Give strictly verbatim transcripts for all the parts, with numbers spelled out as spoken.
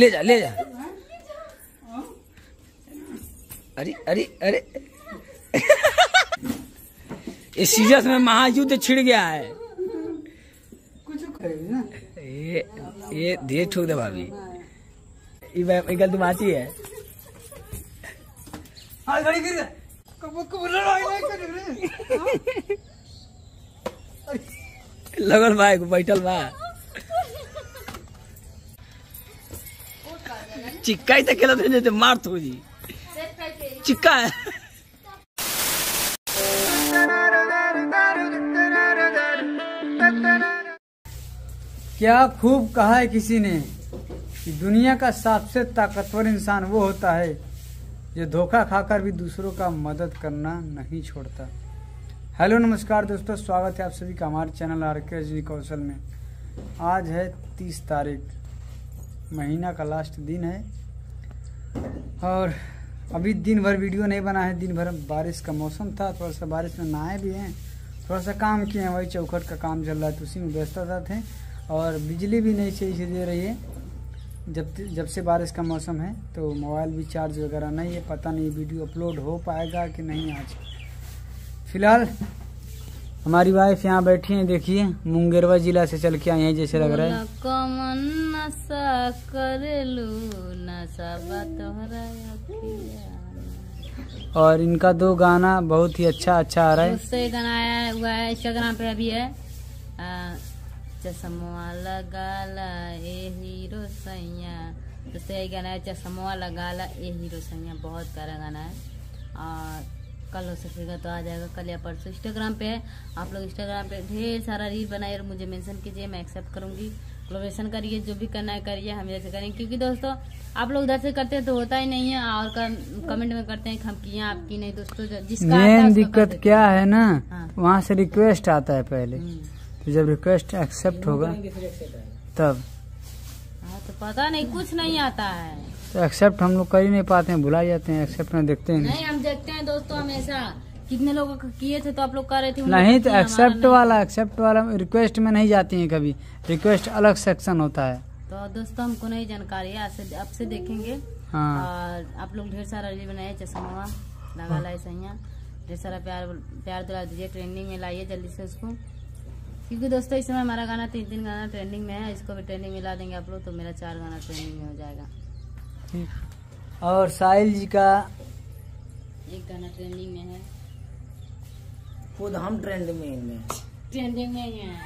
ले जा ले जा। अरे अरे अरे इस सीजन में महायुद्ध छिड़ गया है। कुछ करेगी ना ये ये धीरे ठोक दे भाभी। ये तुम आती है हाँ गाड़ी गिर लगल भाई को बैठल बा चिक्का ही तक खेलते थे मार थो जी चिक्का है। क्या खूब कहा है किसी ने कि दुनिया का सबसे ताकतवर इंसान वो होता है जो धोखा खाकर भी दूसरों का मदद करना नहीं छोड़ता। हेलो नमस्कार दोस्तों, स्वागत है आप सभी का हमारे चैनल आर के रजनी कौशल में। आज है तीस तारीख, महीना का लास्ट दिन है और अभी दिन भर वीडियो नहीं बना है। दिन भर बारिश का मौसम था, थोड़ा सा बारिश में नहाए भी हैं, थोड़ा सा काम किए हैं, वही चौखट का काम चल रहा है तो उसी में व्यस्तता थे। और बिजली भी नहीं सही से दे रही है जब जब से बारिश का मौसम है, तो मोबाइल भी चार्ज वगैरह नहीं है। पता नहीं वीडियो अपलोड हो पाएगा कि नहीं। आज फिलहाल हमारी वाइफ यहाँ बैठी हैं, देखिए मुंगेरवा जिला से चल के आई है जैसे लग रहा है। और इनका दो गाना बहुत ही अच्छा अच्छा आ रहा है, उससे गाना आया हुआ है इंस्टाग्राम पे अभी है। चश्मा लगाला ए हीरो सैया, उससे गाना है चश्मा लगाला ए हीरो सैया, बहुत प्यारा गाना है। और कल हो सकेगा तो आ जाएगा, कल या परसों। इंस्टाग्राम पे है, आप लोग इंस्टाग्राम पे ढेर सारा रील बनाए और मुझे मेंशन कीजिए, मैं एक्सेप्ट करूँगी। कोलेबरेशन करिए, जो भी करना है करिए, हम इधर से करेंगे क्योंकि दोस्तों आप लोग उधर से करते हैं तो होता ही नहीं है। और कमेंट में करते हैं हम किए आपकी नहीं दोस्तों। जिसका मेन दिक्कत क्या है ना, वहाँ से रिक्वेस्ट आता है पहले, तो जब रिक्वेस्ट एक्सेप्ट होगा तब। हाँ तो पता नहीं, कुछ नहीं आता है तो एक्सेप्ट हम लोग कर ही नहीं पाते हैं, भुला जाते हैं। एक्सेप्ट में देखते हैं नहीं, हम देखते हैं दोस्तों हमेशा कितने लोगों का किए थे तो आप लोग कर रहे थे नहीं तो एक्सेप्ट वाला एक्सेप्ट वाला रिक्वेस्ट में नहीं जाती है कभी, रिक्वेस्ट अलग सेक्शन होता है। तो दोस्तों हमको नहीं जानकारी है, अब से देखेंगे। हाँ। और आप लोग ढेर सारा रील बनाए चश्मा लगा लाए सैया, ढेर सारा प्यार प्यार दुला दीजिए, ट्रेंडिंग में लाइए जल्दी से उसको, क्योंकि दोस्तों इस समय हमारा गाना तीन तीन गाना ट्रेंडिंग में है, इसको भी ट्रेंडिंग में ला देंगे आप लोग तो मेरा चार गाना ट्रेंडिंग में हो जाएगा। और साहिल जी का एक गाना ट्रेंडिंग में है, खुद हम ट्रेंडिंग में ट्रेंडिंग में ही है।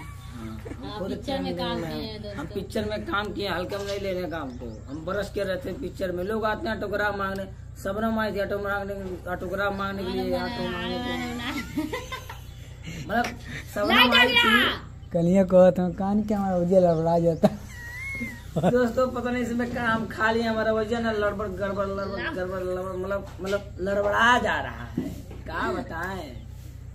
पिक्चर में काम किए, हम पिक्चर में काम किए, हल्के में नहीं ले रहे काम को, हम बरस के रहते हैं पिक्चर में। लोग आते हैं ऑटोग्राफ मांगने, सबनम आई थी ऑटोग्राफ मांगने के लिए, मतलब कलिया को कान के हमारा उज्जवल लड़बड़ा जाता है दोस्तों। पता नहीं इसमें काम खाली हमारा वजन लड़बड़ गड़बड़ लड़बड़ गड़बड़ लड़बड़ मतलब मतलब लड़बड़ा जा रहा है, क्या बताएं।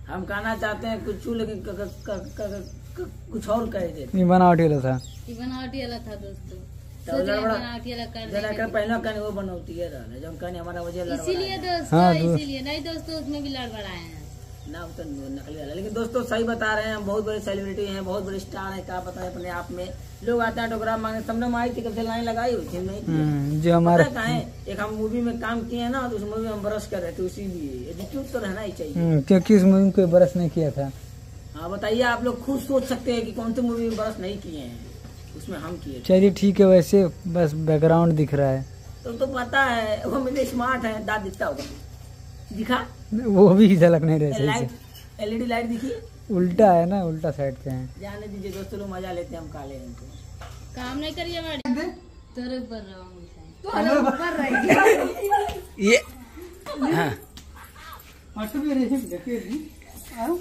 हम कहना चाहते हैं कुछ लेकिन क, क, क, क, क, कुछ और कह देते। बनावटी वाला था बनावटी वाला था दोस्तों, तो लड़बड़ा पहला कहने वो बनौती है जो हम कहने हमारा वजन, इसीलिए दोस्तों इसीलिए नहीं दोस्तों उसमें भी लड़बड़ाए हैं ना, वो तो नकली वाला। लेकिन दोस्तों सही बता रहे हैं, हम बहुत बड़े सेलिब्रिटी हैं, बहुत बड़े स्टार हैं, क्या बताएं अपने आप में। लोग आते हैं ऑटोग्राफ मांगने, सबने आई थी कब से लाइन लगाई हुई थी नहीं जो हमारे है। एक हम मूवी में काम किए हैं ना, तो उस मूवी में हम बरस कर रहे थे, उसीलिए एटीट्यूड तो रहना ही चाहिए क्योंकि उस मूवी में कोई बरस नहीं किया था। हाँ बताइए आप लोग खुद सोच सकते हैं कि कौन सी मूवी में बरस नहीं किए हैं, उसमें हम किए। चलिए ठीक है, वैसे बस बैकग्राउंड दिख रहा है तो पता है वो मेरे स्मार्ट है, दाद दिखता होगा दिखा, वो भी झलक नहीं रहे। लाइट एलईडी लाइट दिखिए, उल्टा है ना, उल्टा साइड पे है। जाने दीजिए दोस्तों, लोग मजा लेते हैं, हम काले हैं काम नहीं करिए। ये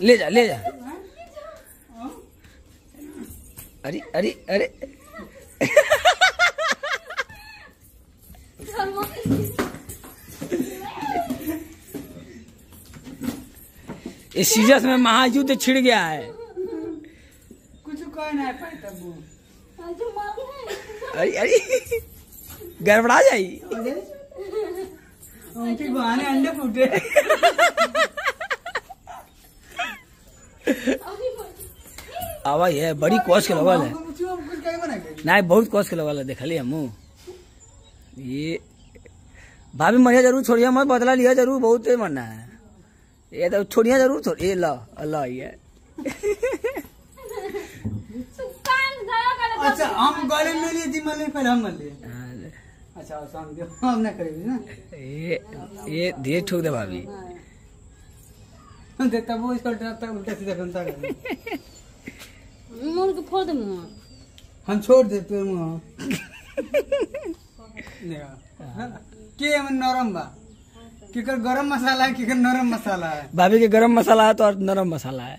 ले जा ले जा। अरे अरे अरे इस सीजन में महायुद्ध छिड़ गया है। कुछ कहना अरे अरे गड़बड़ा जाई बहाने अंडे फूटे। आवाज है बड़ी कोस के लगल है, नहीं बहुत कोस के लगल है, देखली हम। ये भाभी मरिया जरूर छोड़िया मत, बदला लिया जरूर, बहुत मरना है ये तो, छोड़िया जरूर छोड़ ये ला अल्लाह ये। अच्छा हम गले में लिए थी मले पर हम मले। अच्छा शाम के हम ना करेंगे ना ये ये धीरे ठोक दे भाभी। हम देखता वो इसको डरता उल्टा सीधा घंटा कर। मोर को फोड़ दे मुँह। हम छोड़ दे तेरे मुँह। नहीं हाँ क्या हम नरम बा किकर गरम मसाला है किकर नरम मसाला है। भाभी के गरम मसाला है तो और नरम मसाला है।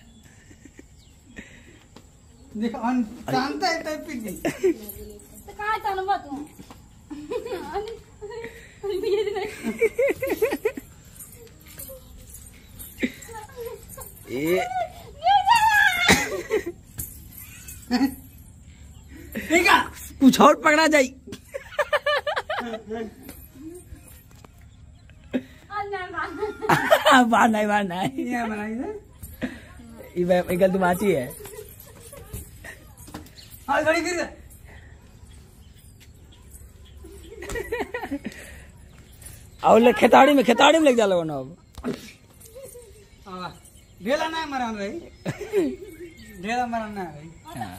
देखो अन जानता है टाइप की तो का जानो बात तू अन ये दिन ए ठीक है कुछ और पकड़ा जाए। बार नहीं बार नहीं ये बनाई ना ये ये गल तुम आती है। हां घड़ी गिर और ले खेताड़ी में खेताड़ी में लग जा लो ना। अब हां ढेला ना मरन रे ढेला मरन ना रे। हां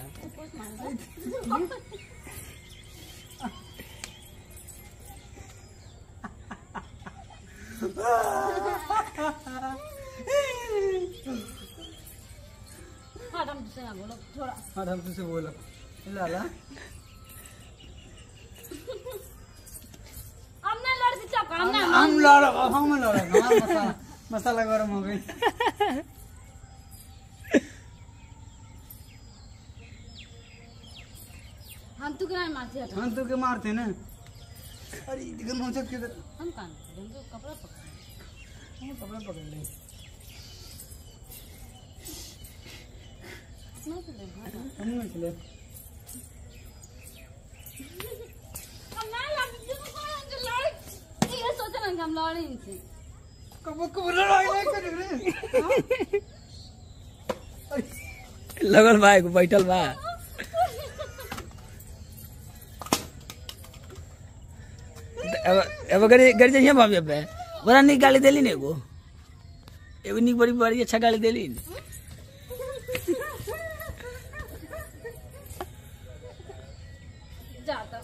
आराम से ना बोलो थोड़ा आराम से बोलो लाला। हम ना लड़ से चप हम ना हम लड़ हम लड़ मसाला मसाला गरम हो गई। हम तो के मारते हम तो के मारते ना। अरे इधर नौचक किधर हम कान तो कपड़ा पकड़ हम कपड़ा पकड़ ले हम नहीं चले हम ना हम जो को लड़ ये सोचा ना हम लड़े इनसे कब कब लड़ाई नहीं कर रहे लगल भाई को बैठल बा। अब अगर घर जाइए भाभी पे बड़ा नीक गाली दिली ने एगो एगो नीक बड़ी बड़ी अच्छा गाली दिली। जाता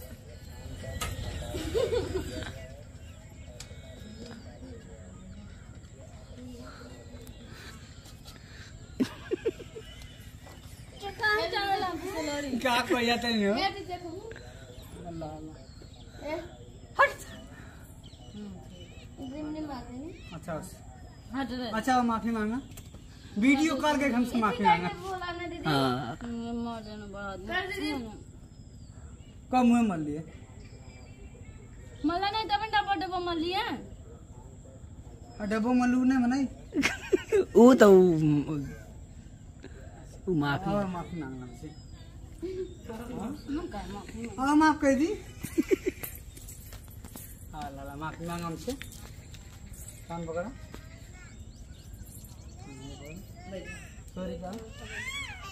क्या क्या जाता नहीं हो अल्लाह अल्लाह अच्छा अच्छा माफी मांगना वीडियो कॉल के हमसे माफी मांगना। हाँ कब मुँह मल लिए मला नहीं तब डब्बा डब्बा मल लिए डब्बो मलू नहीं मनाई वो तो वो माफी माफी मांगना हमसे। हाँ माफ कर दी हाँ लाला माफी मांग हमसे। कान पकड़ा सॉरी का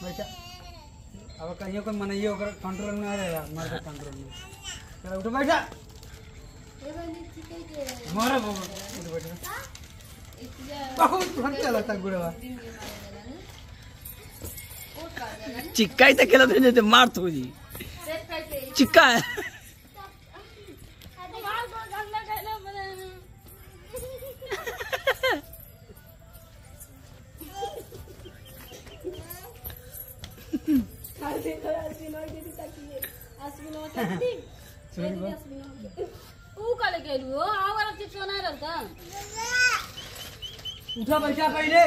बैठा अब कहीं कोई मनाइयो कर कंट्रोल में आ रहा है मर्द कंट्रोल में चला उठ बैठा ये बंदी ठीक है के हमारा वो उठ बैठा बहुत घंटा लगता गुड़वा चिक्का ही तो खेला दे देते मार तो जी चिक्का है। ऊ काले केलु हो आवर अब चिपको ना रहता उठा बैठा पहले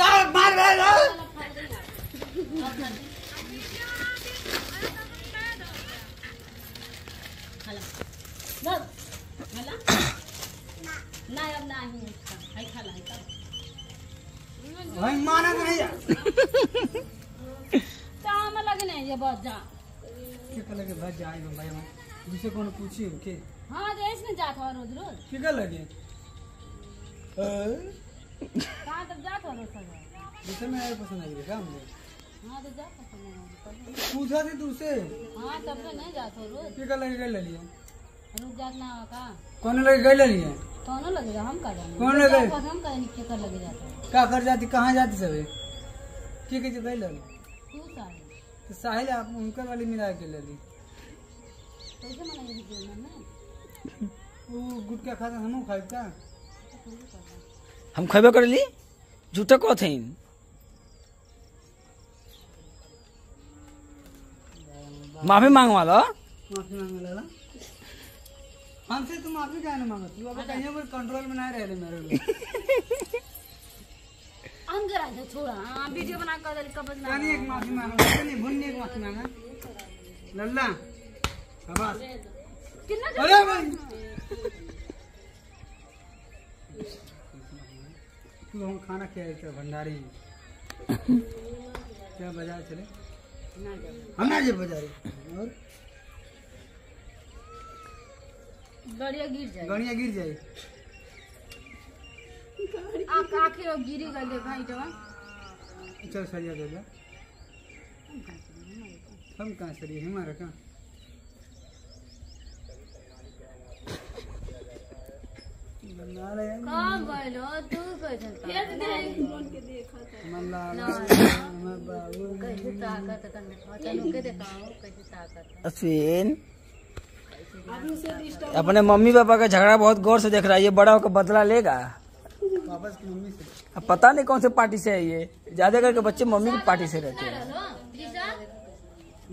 चार मार रहे हो हला हला ना अब ना है खाला है का भाई माना नहीं यार काम लगने ये बहुत जा क्या लगे भाई जाए भाई हम जिसे कौन पूछी हो के। हां तो इसने जात हो रोज रोज क्या लगे कहां तक जात हो रोज रोज जिसे मैं पसंद आई रे काम में हाँ तो जा सकते हैं। पूछा थी तुझसे। हाँ तब तो नहीं जाते रोज। क्या लगे गए ले लिया? रुक जातना होगा। कौन लगे गए ले लिया? कौन लगे हम कर जाएंगे। कौन लगे? हम कर निकल कर लगे जाते। क्या कर जाती कहाँ जाती सभी? क्या क्या गए ले? क्यों साहिल? तो साहिल आप उनके वाली मिला के ले ली। कैसे मनाएगी जीवन में? वो गुटका खाता हम खाए क्या? हम खैबे कर ली झूठा को थे माफी मांग वाला माफी मांग वाला हमसे तुम माफी क्या ना मांगती हो अब कहीं पर कंट्रोल में नहीं रह ले मेरे लोग अंदर आ जा छोड़ा हां वीडियो बना कर दे कब ना यानी एक माफी मांगो नहीं भुन्नी एक माफी मांगा लल्ला शाबाश कितना अरे भाई तू हम खाना खाए थे भंडारी क्या बाजार चले हम ना जाए बाजार और गाड़िया गिर जाए गाड़िया गिर जाए आप आखिर वो गिरी गए भाई तो चल सरिया दे जा हम कहाँ सरिया हमारा कहाँ कहाँ बोलो तू कैसे ताकत करने चलो के दिखाओ कैसे ताकत अश्विन अपने मम्मी पापा का झगड़ा बहुत गौर से देख रहा है ये बड़ा होकर बदला लेगा वापस मम्मी से अब पता नहीं कौन से पार्टी से है ये ज्यादा करके बच्चे मम्मी की पार्टी से रहते हैं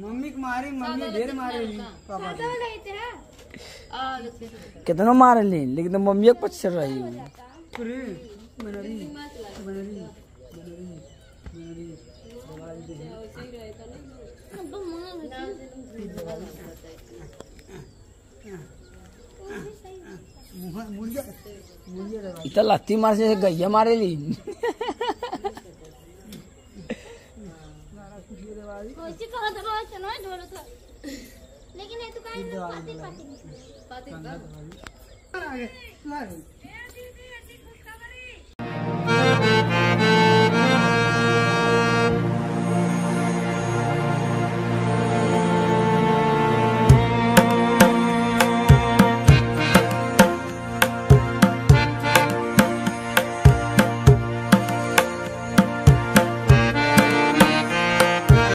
मम्मी को मारे मम्मी ढेर मारे पापा कितना मारे ली लेकिन तो मम्मी एक पच्चीस रही इतना लाती मार से गैया मारे ली कोची कहाँ तो रोज चलो है ढोलो तो लेकिन ये तो कहीं ना पाती पाती पाती कर